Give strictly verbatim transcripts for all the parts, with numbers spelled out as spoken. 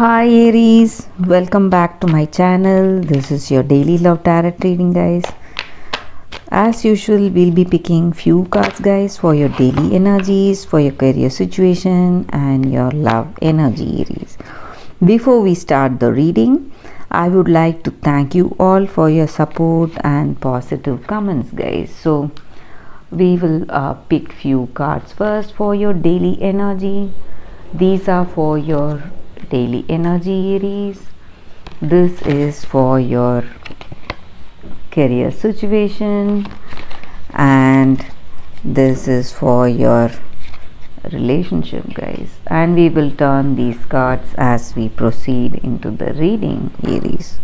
Hi Aries, welcome back to my channel. This is your daily love tarot reading, guys. As usual, we'll be picking few cards, guys, for your daily energies, for your career situation and your love energy, Aries. Before we start the reading, I would like to thank you all for your support and positive comments, guys. So we will uh, pick few cards first for your daily energy. These are for your daily energy, Aries. This is for your career situation, and this is for your relationship, guys. And we will turn these cards as we proceed into the reading, Aries.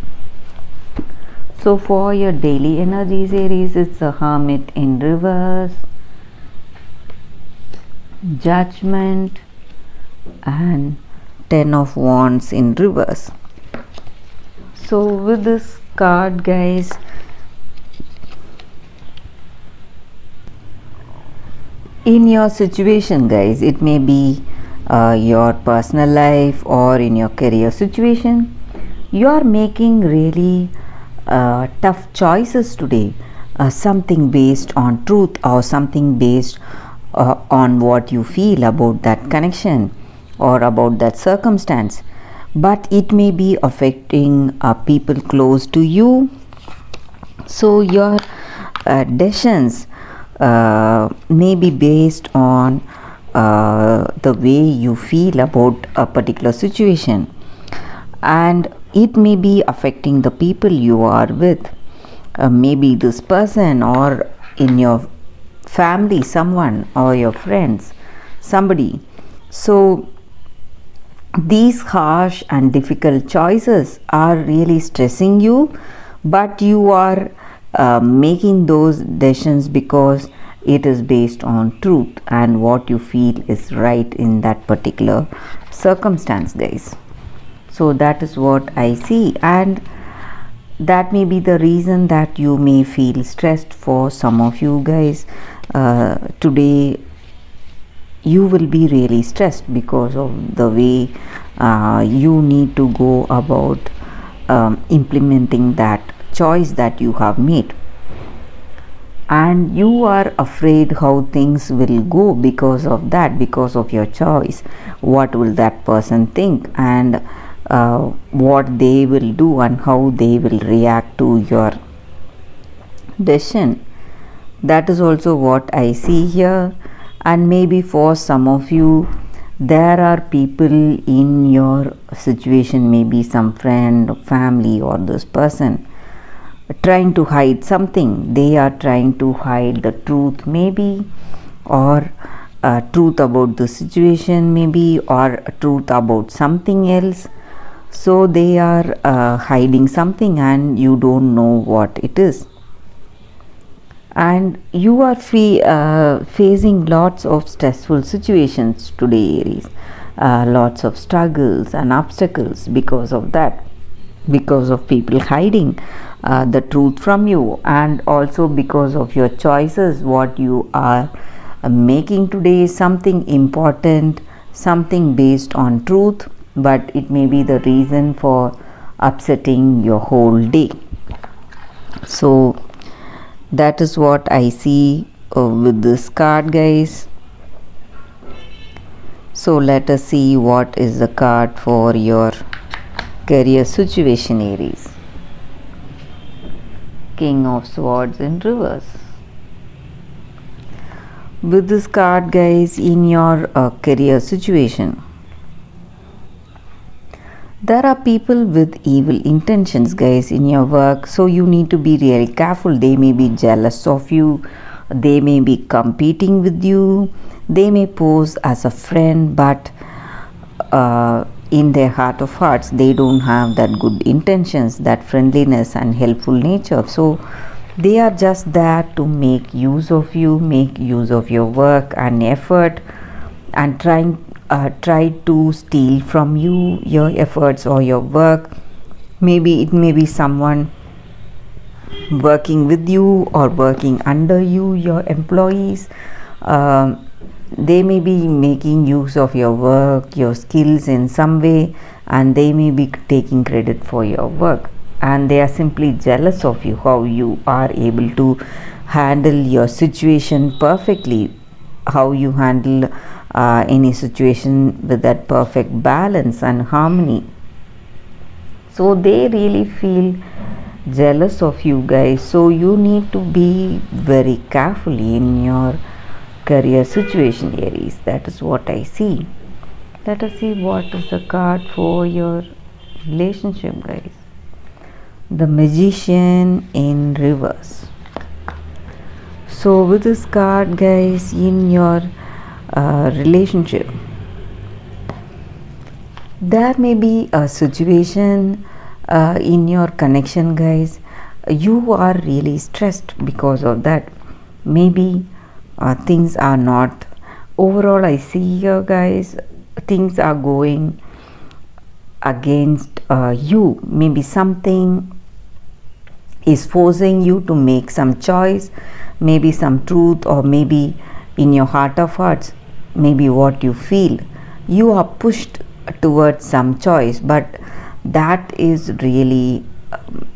So for your daily energies, Aries, it's the Hermit in reverse, Judgment, and Ten of Wands in reverse. So with this card, guys, in your situation, guys, it may be uh, your personal life or in your career situation, you are making really uh, tough choices today, uh, something based on truth or something based uh, on what you feel about that connection or about that circumstance, but it may be affecting uh, people close to you. So your uh, decisions uh, may be based on uh, the way you feel about a particular situation, and it may be affecting the people you are with, uh, maybe this person or in your family someone or your friends, somebody. So these harsh and difficult choices are really stressing you, but you are uh, making those decisions because it is based on truth and what you feel is right in that particular circumstance, guys. So that is what I see, and that may be the reason that you may feel stressed. For some of you guys, uh, today you will be really stressed because of the way uh, you need to go about um, implementing that choice that you have made, and you are afraid how things will go because of that, because of your choice. What will that person think, and uh, what they will do, and how they will react to your decision? That is also what I see here. And maybe for some of you, there are people in your situation, maybe some friend, family, or this person, trying to hide something. They are trying to hide the truth, maybe, or uh, truth about the situation, maybe, or truth about something else. So they are uh, hiding something, and you don't know what it is. And you are free, uh, facing lots of stressful situations today, Aries. Uh, lots of struggles and obstacles because of that, because of people hiding uh, the truth from you, and also because of your choices, what you are uh, making today, something important, something based on truth, but it may be the reason for upsetting your whole day. So that is what I see uh, with this card, guys. So let us see what is the card for your career situation, Aries. King of Swords in reverse. With this card, guys, in your uh, career situation, there are people with evil intentions, guys, in your work. So you need to be really careful. They may be jealous of you. They may be competing with you. They may pose as a friend, but uh, in their heart of hearts, they don't have that good intentions, that friendliness and helpful nature. So they are just there to make use of you, make use of your work and effort, and trying Uh, try to steal from you your efforts or your work. Maybe it may be someone working with you or working under you, your employees. Uh, they may be making use of your work, your skills in some way, and they may be taking credit for your work, and they are simply jealous of you, how you are able to handle your situation perfectly, how you handle uh, any situation with that perfect balance and harmony. So they really feel jealous of you guys, so you need to be very careful in your career situation, Aries. That is what I see. Let us see what is the card for your relationship, guys. The Magician in reverse. So with this card, guys, in your uh, relationship, there may be a situation uh, in your connection, guys. You are really stressed because of that. Maybe uh, things are not overall. I see here, guys, things are going against uh, you. Maybe something is forcing you to make some choice, maybe some truth, or maybe in your heart of hearts, maybe what you feel. You are pushed towards some choice, but that is really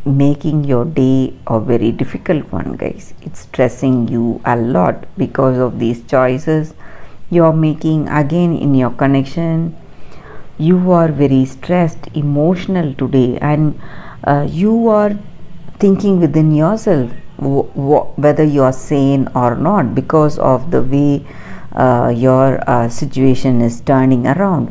making your day a very difficult one, guys. It's stressing you a lot because of these choices you're making. Again, in your connection, you are very stressed, emotional today, and uh, you are thinking within yourself whether you are sane or not because of the way uh, your uh, situation is turning around.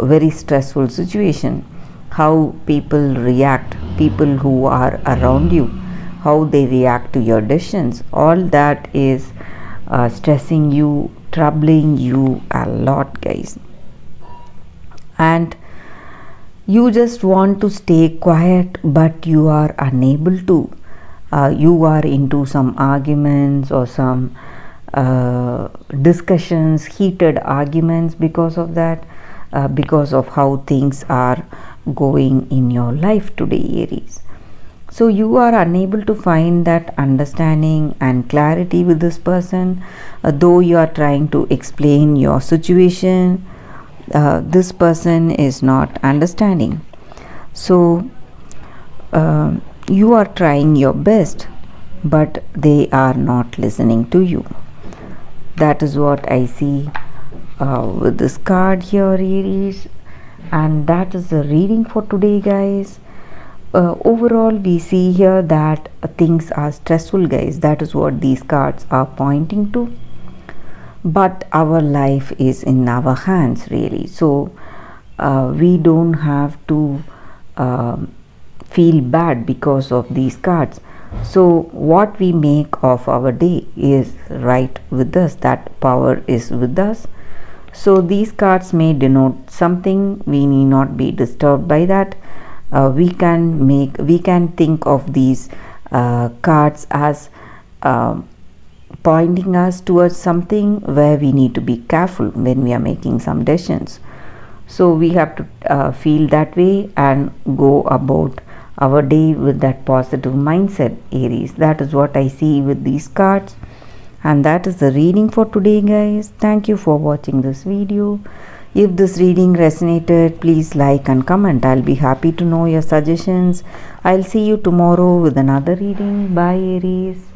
Very stressful situation, how people react, people who are around you, how they react to your decisions, all that is uh, stressing you, troubling you a lot, guys. And you just want to stay quiet, but you are unable to. Uh, you are into some arguments or some uh, discussions, heated arguments because of that, uh, because of how things are going in your life today, Aries. So you are unable to find that understanding and clarity with this person, uh, though you are trying to explain your situation. Uh, this person is not understanding, so uh, you are trying your best, but they are not listening to you. That is what I see uh, with this card here, Aries, and that is the reading for today, guys. Uh, overall, we see here that uh, things are stressful, guys. That is what these cards are pointing to. But our life is in our hands, really, so uh, we don't have to uh, feel bad because of these cards. So what we make of our day is right with us, that power is with us. So these cards may denote something, we need not be disturbed by that. Uh, we can make we can think of these uh, cards as uh, pointing us towards something where we need to be careful when we are making some decisions. So we have to uh, feel that way and go about our day with that positive mindset, Aries. That is what I see with these cards, and that is the reading for today, guys. Thank you for watching this video. If this reading resonated, please like and comment. I'll be happy to know your suggestions. I'll see you tomorrow with another reading. Bye, Aries.